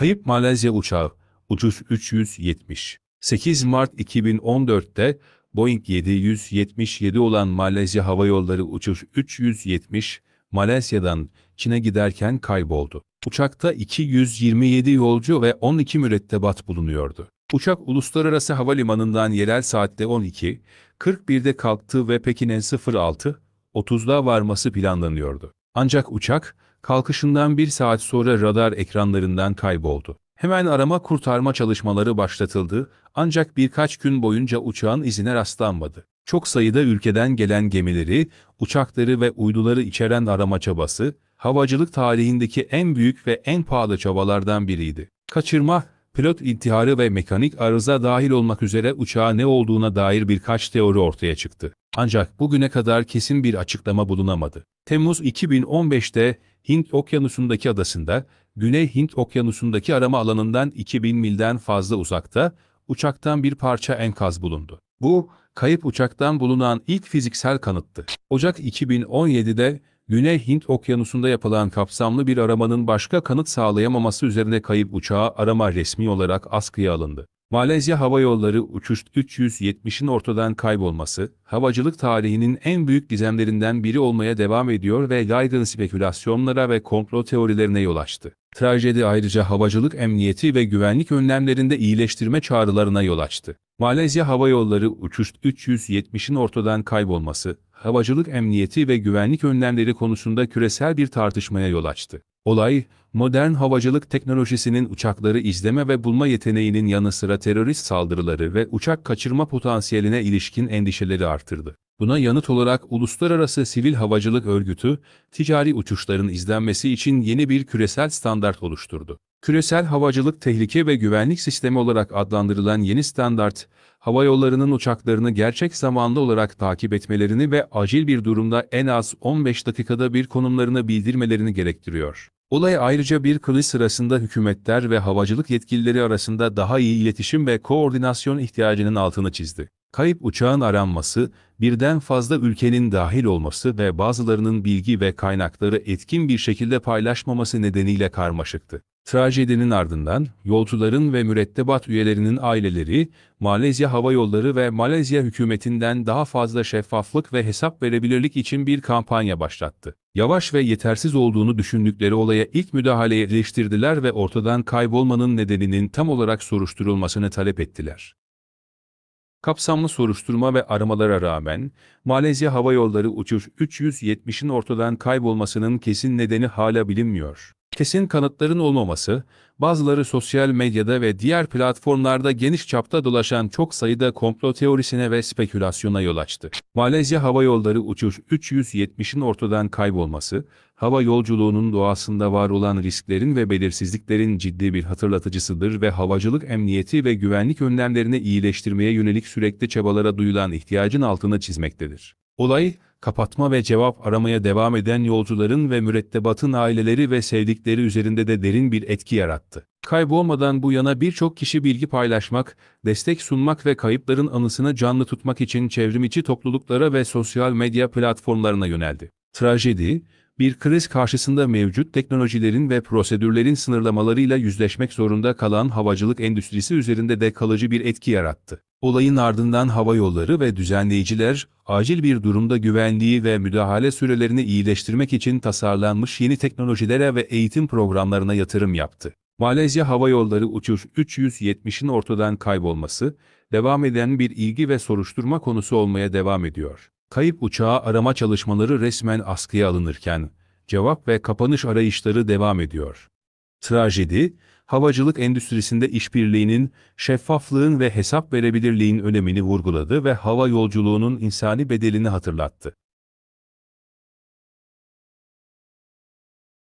Kayıp Malezya uçağı ucuz 378 Mart 2014'te Boeing 777 olan Malezya Hava Yolları uçuş 370 Malezya'dan Çin'e giderken kayboldu. Uçakta 227 yolcu ve 12 mürettebat bulunuyordu. Uçak uluslararası havalimanından yerel saatte 12:41'de kalktı ve Pekin'e 06:30'da varması planlanıyordu. Ancak uçak kalkışından bir saat sonra radar ekranlarından kayboldu. Hemen arama-kurtarma çalışmaları başlatıldı ancak birkaç gün boyunca uçağın izine rastlanmadı. Çok sayıda ülkeden gelen gemileri, uçakları ve uyduları içeren arama çabası, havacılık tarihindeki en büyük ve en pahalı çabalardan biriydi. Kaçırma, pilot intiharı ve mekanik arıza dahil olmak üzere uçağın ne olduğuna dair birkaç teori ortaya çıktı. Ancak bugüne kadar kesin bir açıklama bulunamadı. Temmuz 2015'te Hint Okyanusu'ndaki adasında, Güney Hint Okyanusu'ndaki arama alanından 2000 milden fazla uzakta, uçaktan bir parça enkaz bulundu. Bu, kayıp uçaktan bulunan ilk fiziksel kanıttı. Ocak 2017'de, Güney Hint Okyanusu'nda yapılan kapsamlı bir aramanın başka kanıt sağlayamaması üzerine kayıp uçağı arama resmi olarak askıya alındı. Malezya Hava Yolları uçuş 370'in ortadan kaybolması, havacılık tarihinin en büyük gizemlerinden biri olmaya devam ediyor ve yaygın spekülasyonlara ve komplo teorilerine yol açtı. Trajedi ayrıca havacılık emniyeti ve güvenlik önlemlerinde iyileştirme çağrılarına yol açtı. Malezya Hava Yolları uçuş 370'in ortadan kaybolması, havacılık emniyeti ve güvenlik önlemleri konusunda küresel bir tartışmaya yol açtı. Olay, modern havacılık teknolojisinin uçakları izleme ve bulma yeteneğinin yanı sıra terörist saldırıları ve uçak kaçırma potansiyeline ilişkin endişeleri artırdı. Buna yanıt olarak Uluslararası Sivil Havacılık Örgütü, ticari uçuşların izlenmesi için yeni bir küresel standart oluşturdu. Küresel Havacılık Tehlike ve Güvenlik Sistemi olarak adlandırılan yeni standart, hava yollarının uçaklarını gerçek zamanlı olarak takip etmelerini ve acil bir durumda en az 15 dakikada bir konumlarını bildirmelerini gerektiriyor. Olay ayrıca bir kriz sırasında hükümetler ve havacılık yetkilileri arasında daha iyi iletişim ve koordinasyon ihtiyacının altını çizdi. Kayıp uçağın aranması, birden fazla ülkenin dahil olması ve bazılarının bilgi ve kaynakları etkin bir şekilde paylaşmaması nedeniyle karmaşıktı. Trajedinin ardından, yolcuların ve mürettebat üyelerinin aileleri, Malezya Hava Yolları ve Malezya hükümetinden daha fazla şeffaflık ve hesap verebilirlik için bir kampanya başlattı. Yavaş ve yetersiz olduğunu düşündükleri olaya ilk müdahaleyi eleştirdiler ve ortadan kaybolmanın nedeninin tam olarak soruşturulmasını talep ettiler. Kapsamlı soruşturma ve aramalara rağmen, Malezya Hava Yolları uçuş 370'in ortadan kaybolmasının kesin nedeni hala bilinmiyor. Kesin kanıtların olmaması, bazıları sosyal medyada ve diğer platformlarda geniş çapta dolaşan çok sayıda komplo teorisine ve spekülasyona yol açtı. Malezya Hava Yolları uçuş 370'in ortadan kaybolması, hava yolculuğunun doğasında var olan risklerin ve belirsizliklerin ciddi bir hatırlatıcısıdır ve havacılık emniyeti ve güvenlik önlemlerini iyileştirmeye yönelik sürekli çabalara duyulan ihtiyacın altını çizmektedir. Olay, kapatma ve cevap aramaya devam eden yolcuların ve mürettebatın aileleri ve sevdikleri üzerinde de derin bir etki yarattı. Kaybolmadan bu yana birçok kişi bilgi paylaşmak, destek sunmak ve kayıpların anısını canlı tutmak için çevrimiçi topluluklara ve sosyal medya platformlarına yöneldi. Trajedi, bir kriz karşısında mevcut teknolojilerin ve prosedürlerin sınırlamalarıyla yüzleşmek zorunda kalan havacılık endüstrisi üzerinde de kalıcı bir etki yarattı. Olayın ardından hava yolları ve düzenleyiciler, acil bir durumda güvenliği ve müdahale sürelerini iyileştirmek için tasarlanmış yeni teknolojilere ve eğitim programlarına yatırım yaptı. Malezya Hava Yolları uçuş 370'in ortadan kaybolması, devam eden bir ilgi ve soruşturma konusu olmaya devam ediyor. Kayıp uçağı arama çalışmaları resmen askıya alınırken, cevap ve kapanış arayışları devam ediyor. Trajedi, havacılık endüstrisinde işbirliğinin, şeffaflığın ve hesap verebilirliğin önemini vurguladı ve hava yolculuğunun insani bedelini hatırlattı.